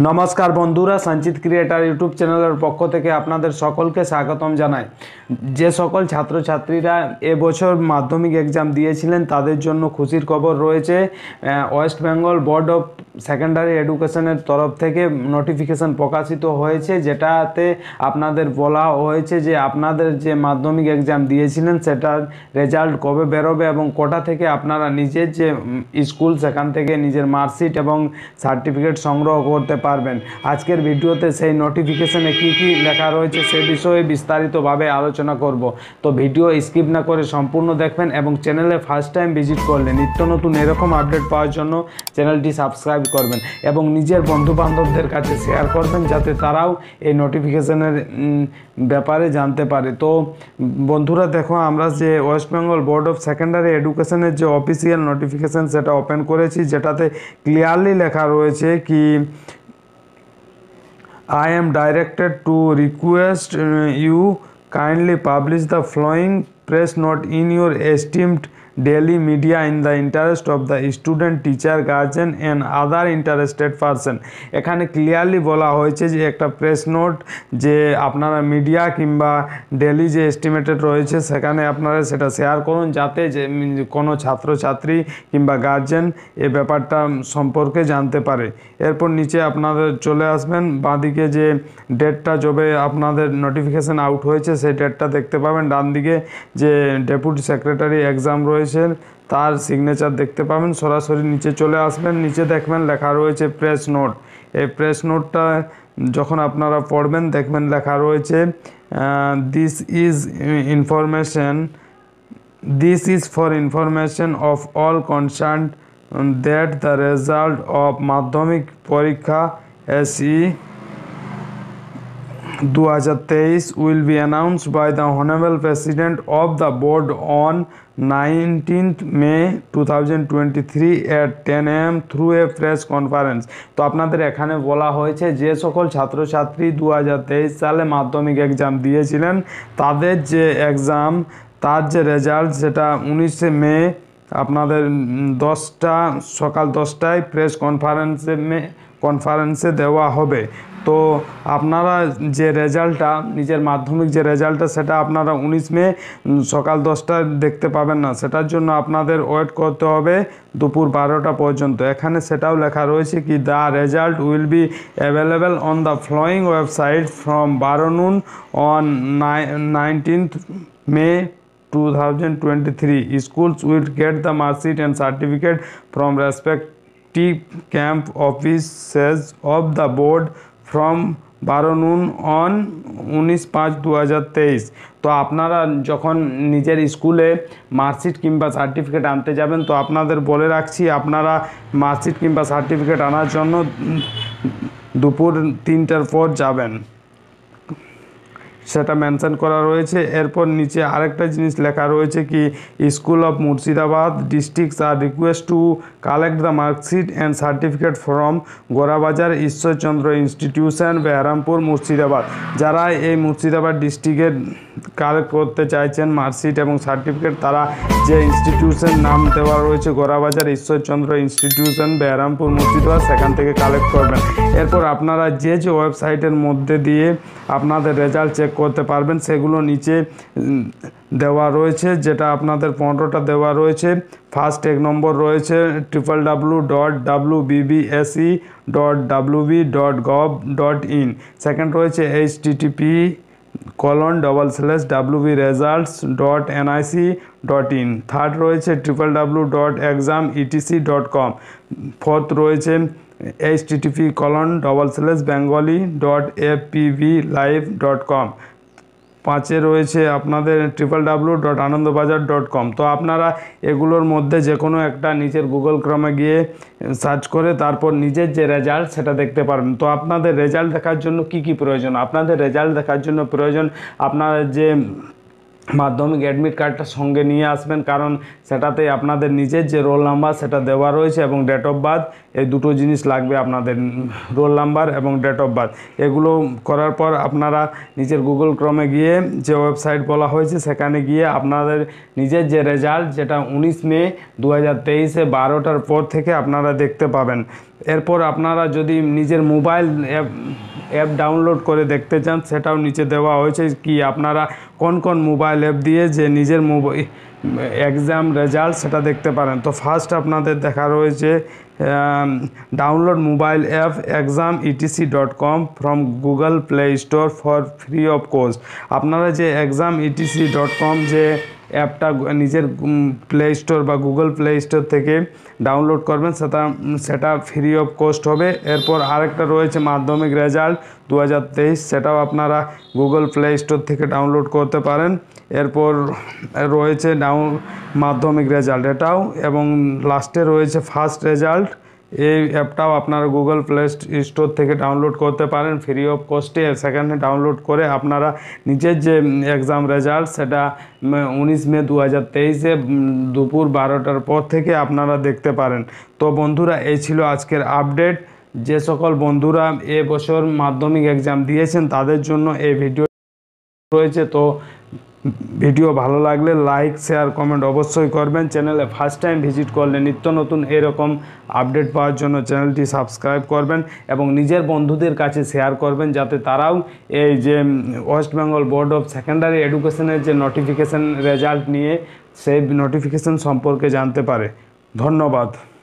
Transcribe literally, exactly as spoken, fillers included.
नमस्कार बंधुरा संचित क्रिएटर यूट्यूब चैनल पक्ष थेके आपनादेर सकलके स्वागतम जानाई। जे सकल छात्र छात्रीरा एबछर माध्यमिक एग्जाम दिएछिलेन तादेर जन्य खुशिर खबर रयेछे। West Bengal board of secondary एडुकेशनेर तरफ थेके नोटिफिकेशन प्रकाशित हयेछे, जेटाते आपनादेर बला हयेछे जे आपनादेर जे माध्यमिक एग्जाम दिएछिलेन सेटार रेजाल्ट कबे बेरोबे एबं कोटा थेके आपनारा निजेर जे स्कूल सेखान थेके निजेर मार्कशीट एबं सार्टिफिकेट संग्रह करते पारबेन। आजकेर भिडियोते सेई नोटिफिकेशने कि कि लेखा रयेछे सेई विषये विस्तारितभावे आलोचना करब। तो भिडियो स्किप ना करे सम्पूर्ण देखबेन एबं चैनेले फार्स्ट टाइम भिजिट करले नित्य नतुन एरकम अपडेट पाओयार जोन्नो चैनलटी सबस्क्राइब করবেন এবং নিজের বন্ধু বান্ধবদের কাছে শেয়ার করবেন যাতে তারাও এই নোটিফিকেশনের ব্যাপারে জানতে পারে। তো বন্ধুরা দেখো, আমরা যে West Bengal board of secondary এডুকেশনের যে অফিসিয়াল নোটিফিকেশন সেটা ওপেন করেছি, যেটাতে ক্লিয়ারলি লেখা রয়েছে কি I am directed to request you kindly publish the following press note in your esteemed daily media in the interest of the student teacher guardian and other interested person. एखाने clearly बोला होयेछे जे एक press note जे आपनारा media किंबा daily जे estimated रयेछे सेखाने आपनारा सेटा शेयर करुन जाते जे कोनो छात्र छात्री किंबा गार्जियन ए ब्यापारटा सम्पर्के जानते पारे। एरपर नीचे आपनारा चले आसबेन बादिके जे डेटटा जबे आपनादेर नोटिफिकेशन आउट होयेछे सेई डेटटा देखते पाबेन। डान दिके जे डेपुटी सेक्रेटारि एग्जाम रयेछे तार सिग्नेचर देखते पाबेन। सरासरि नीचे चले आसबेन, नीचे देखबेन लेखा रयेछे प्रेस नोट। ए प्रेस नोटटा जखन आपनारा पढ़बेन देखबेन लेखा रयेछे this is information this is for information of all concern that the result of Madhyamik Pariksha S E दो हज़ार तेईस will be announced by the Honorable President of the Board on nineteenth May two thousand twenty-three at ten A M through a press conference। तो आपनादेर एखाने बोला होयेछे जे सकल छात्र छात्री दो हज़ार तेईस साले माध्यमिक एग्जाम दिएछिलेन तादेर जे एग्जाम तार जे रेजाल्ट सेटा उन्नीस मे आपनादेर दसटा सकाल दसटाय प्रेस कन्फारेंस में कन्फारेंसे देवा होबे। तो आपनारा जे रेजाल्टा निजेर माध्यमिक जे रेजाल्टा सेटा आपनारा उन्नीस मे सकाल दसटा देखते पाबेन ना, सेटार जोन्नो आपनादेर वेट करते होबे दुपुर बारोटा पर्यन्त। एखाने सेटाओ लेखा रयेछे कि the result will be available on the following website from बारो noon on nineteenth May two thousand twenty three. Schools will get the marksheet and certificate from respective camp offices of the board from बारो noon on उन्नीस पाँच दो हज़ार तेईस। तो आपनारा जखन निजेर स्कूले मार्कशीट किंबा सार्टिफिकेट आनते जाबेन तो आपनादेर बोले राखछि आपनारा मार्कशीट किंबा सार्टिफिकेट आनार जोन्नो दुपुर तीनटार पर जाबेन, सेटा मेंशन करा रयेछे। एरपर नीचे आरेकटा जिनिस लेखा रयेछे कि school of Murshidabad district are request to collect the marksheet and certificate from Gorabazar Ishwarchandra institution Berhampur Murshidabad. जारा ये मुर्शिदाबाद डिस्ट्रिक्ट कलेक्ट करते चाइछेन मार्कशीट एबं सार्टिफिकेट तारा जे इंस्टीट्यूशन नाम देवा रयेछे गोराबाजार ईश्वरचंद्र इंस्टीट्यूशन बेहरामपुर मुर्शिदाबाद सेखान थेके कलेक्ट करबेन। एरपर आपनारा जे जे वेबसाइटेर मध्य दिए आपनादेर रेजाल्ट चेक করতে পারবেন সেগুলো নিচে দেওয়া রয়েছে, যেটা আপনাদের পনেরোটা দেওয়া রয়েছে। ফার্স্ট এক নম্বর রয়েছে triple W dot W B B S E dot W B dot gov dot in. Second রয়েছে H T T P colon double slash W B results dot N I C dot in. Third রয়েছে triple W dot exam E T C dot com. Fourth রয়েছে H T T P colon double slash Bengali dot F P V live dot com. পাঁচে রয়েছে আপনাদের triple W dot Anandabazar dot com. তো আপনারা এগুলোর মধ্যে যে কোনো একটা নিজের গুগল ক্রমে গিয়ে সার্চ করে তারপর নিজের যে রেজাল্ট সেটা দেখতে পারবেন। তো আপনাদের রেজাল্ট দেখার জন্য কি কি প্রয়োজন? আপনাদের রেজাল্ট দেখার জন্য প্রয়োজন আপনারা যে माध्यमिक एडमिट कार्डटा संगे निये आसबेन, कारण सेटाते आपनादेर निजेर जे रोल नम्बर सेटा देवा रयेछे एबं डेट अफ बार्थ, एई दुटो जिनिस लागबे आपनादेर रोल नम्बर एबं डेट अफ बार्थ। एगुलो करार पर आपनारा निजेर गुगल क्रमे गिये जे वेबसाइट बला हयेछे सेखाने गिये आपनादेर निजेर जे रेजाल्ट जेटा उन्नीस मे दो हज़ार तेईस बारोटार पर थेके आपनारा देखते पाबेन। एरपर आपनारा जदि निजेर मोबाइल एप डाउनलोड करे देखते चान सेटाओ नीचे देवा होयेछे कि आपनारा कोन कोन मोबाइल एप दिए जे निजेर मोबाइल एग्जाम रेजाल्ट सेटा देखते पारेन। तो फार्स्ट आपनादेर देखा रयेछे download mobile app exam ETC dot com from Google play store for free of cost. आपनारा जे एग्जाम इटीसी डट कम जे एपटा निजेर प्ले स्टोर बा गूगल प्ले स्टोर थेके डाउनलोड करबेन सेटा सेटा फ्री अफ कॉस्ट होबे। एरपर आरेकटा रयेछे माध्यमिक रेजाल्ट दो हज़ार तेईस सेटाओ आपनारा गूगल प्ले स्टोर थेके डाउनलोड करते पारेन। एरपर रयेछे डाउन माध्यमिक रेजाल्ट एटाओ एबं लास्टे रयेछे फार्स्ट रेजाल्ट। এই অ্যাপটাও আপনারা গুগল প্লে স্টোর থেকে ডাউনলোড করতে পারেন ফ্রি অফ কস্টে। সেখানে ডাউনলোড করে আপনারা নিজের যে এক্সাম রেজাল্ট সেটা উনিশ মে দু হাজার তেইশে দুপুর বারোটার পর থেকে আপনারা দেখতে পারেন। তো বন্ধুরা এই ছিল আজকের আপডেট। যে সকল বন্ধুরা এবছর মাধ্যমিক এক্সাম দিয়েছেন তাদের জন্য এই ভিডিও রয়েছে। তো ভিডিও ভালো লাগলে লাইক শেয়ার কমেন্ট অবশ্যই করবেন। চ্যানেলে ফার্স্ট টাইম ভিজিট করলে নিত্য নতুন এরকম আপডেট পাওয়ার জন্য চ্যানেলটি সাবস্ক্রাইব করবেন এবং নিজের বন্ধুদের কাছে শেয়ার করবেন যাতে তারাও এই যে West Bengal board of secondary এডুকেশনের যে নোটিফিকেশন রেজাল্ট নিয়ে সেই নোটিফিকেশন সম্পর্কে জানতে পারে। ধন্যবাদ।